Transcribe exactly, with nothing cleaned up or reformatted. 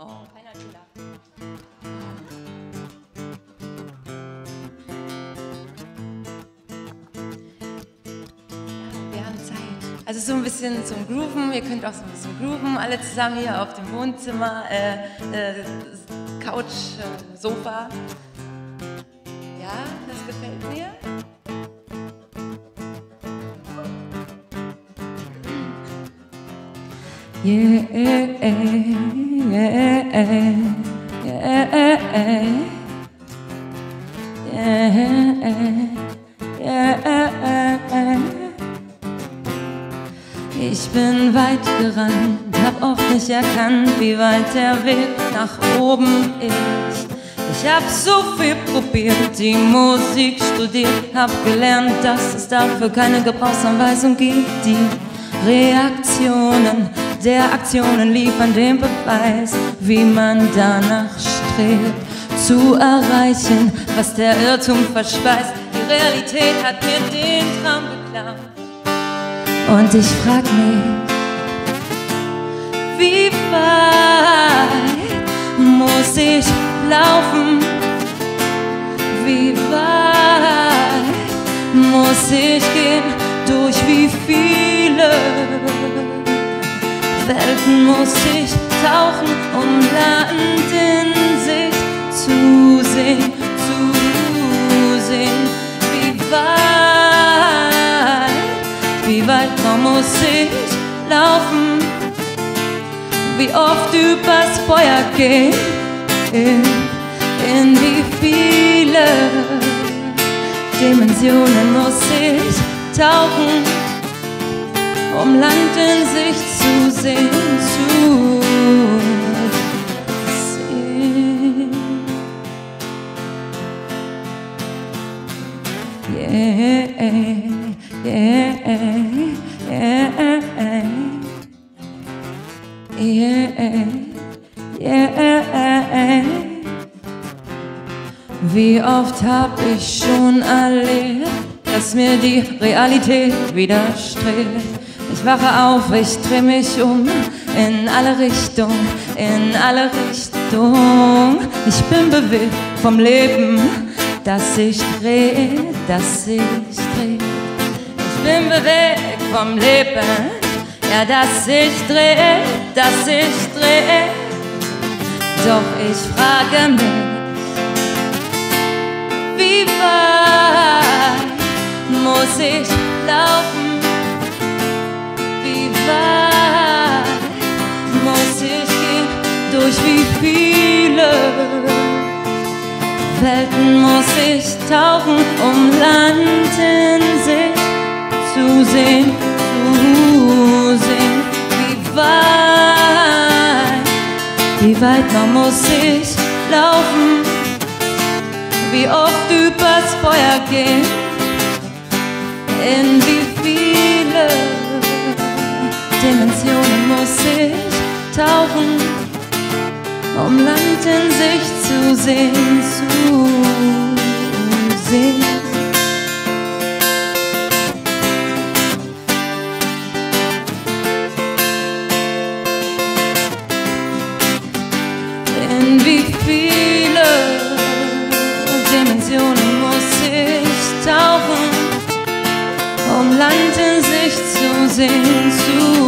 Oh, keiner hat gelacht. Also so ein bisschen zum Grooven, ihr könnt auch so ein bisschen grooven, alle zusammen hier auf dem Wohnzimmer, äh, äh, Couch, äh, Sofa. Ja, das gefällt mir. Yeah, yeah, yeah, yeah, yeah, yeah. Ich bin weit gerannt, hab oft nicht erkannt, wie weit der Weg nach oben ist. Ich hab so viel probiert, die Musik studiert, hab gelernt, dass es dafür keine Gebrauchsanweisung gibt. Die Reaktionen der Aktionen liefern den Beweis, wie man danach strebt, zu erreichen, was der Irrtum verspeist. Die Realität hat mir den Traum geklaut. Und ich frag mich, wie weit muss ich laufen? Wie weit muss ich gehen? Durch wie viele Welten muss ich tauchen, um Land in sich zu sehen, zu sehen? Wie weit? Wie weit muss ich laufen? Wie oft übers Feuer gehen? In, in wie viele Dimensionen muss ich tauchen, um Land in sich zu sehen, zu sehen? Yeah. Yeah, yeah, yeah, yeah. Wie oft hab ich schon erlebt, dass mir die Realität widerstrebt. Ich wache auf, ich dreh mich um, in alle Richtungen, in alle Richtungen. Ich bin bewegt vom Leben, dass ich dreh, dass ich dreh. Ich bin bewegt vom Leben, ja, dass ich dreh, dass ich dreh. Doch ich frage mich, wie weit muss ich laufen? Wie weit muss ich gehen? Durch wie viele Welten muss ich tauchen, um Land in sich zu sehen, zu sehen? Wie weit, wie weit man muss ich laufen? Wie oft übers Feuer gehen? In wie viele Dimensionen muss ich tauchen, um Land in sich zu sehen, zu sehen? Wie viele Dimensionen muss ich tauchen, um Land in sich zu sehen, zu